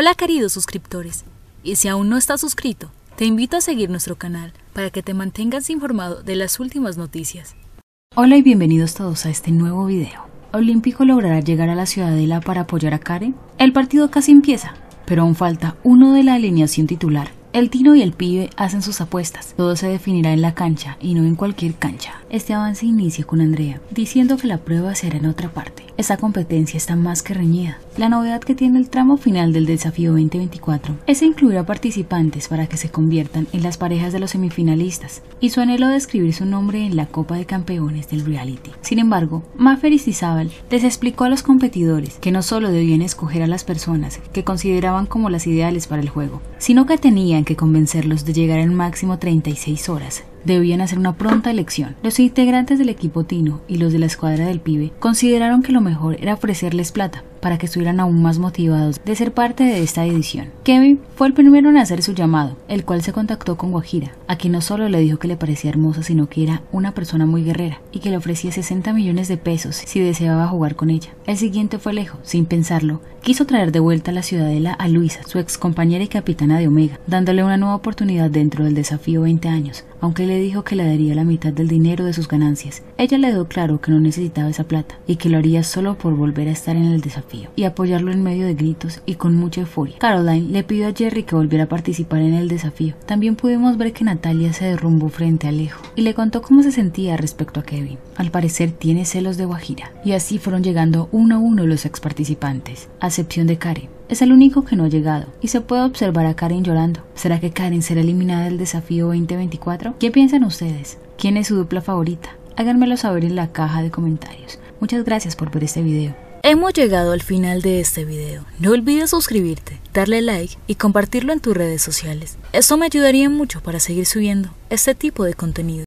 Hola queridos suscriptores, y si aún no estás suscrito, te invito a seguir nuestro canal para que te mantengas informado de las últimas noticias. Hola y bienvenidos todos a este nuevo video. ¿Olimpico logrará llegar a la Ciudadela para apoyar a Karen? El partido casi empieza, pero aún falta uno de la alineación titular. El Tino y el Pibe hacen sus apuestas. Todo se definirá en la cancha y no en cualquier cancha. Este avance inicia con Andrea, diciendo que la prueba será en otra parte. Esta competencia está más que reñida. La novedad que tiene el tramo final del Desafío 2024 es incluir a participantes para que se conviertan en las parejas de los semifinalistas y su anhelo de escribir su nombre en la Copa de Campeones del reality. Sin embargo, Mafer y Isabel les explicó a los competidores que no solo debían escoger a las personas que consideraban como las ideales para el juego, sino que tenían que convencerlos de llegar al máximo 36 horas. Debían hacer una pronta elección. Los integrantes del equipo Tino y los de la escuadra del Pibe consideraron que lo mejor era ofrecerles plata para que estuvieran aún más motivados de ser parte de esta edición. Kevin fue el primero en hacer su llamado, el cual se contactó con Guajira, a quien no solo le dijo que le parecía hermosa, sino que era una persona muy guerrera y que le ofrecía 60 millones de pesos si deseaba jugar con ella. El siguiente fue Lejo. Sin pensarlo, quiso traer de vuelta a la Ciudadela a Luisa, su ex compañera y capitana de Omega, dándole una nueva oportunidad dentro del Desafío 20 años, aunque le dijo que le daría la mitad del dinero de sus ganancias. Ella le dejó claro que no necesitaba esa plata y que lo haría solo por volver a estar en el desafío y apoyarlo en medio de gritos y con mucha euforia. Caroline le pidió a Jerry que volviera a participar en el desafío. También pudimos ver que Natalia se derrumbó frente a Lejo y le contó cómo se sentía respecto a Kevin. Al parecer tiene celos de Guajira. Y así fueron llegando uno a uno los ex participantes, a excepción de Karen. Es el único que no ha llegado y se puede observar a Karen llorando. ¿Será que Karen será eliminada del desafío 2024? ¿Qué piensan ustedes? ¿Quién es su dupla favorita? Háganmelo saber en la caja de comentarios. Muchas gracias por ver este video. Hemos llegado al final de este video. No olvides suscribirte, darle like y compartirlo en tus redes sociales. Esto me ayudaría mucho para seguir subiendo este tipo de contenido.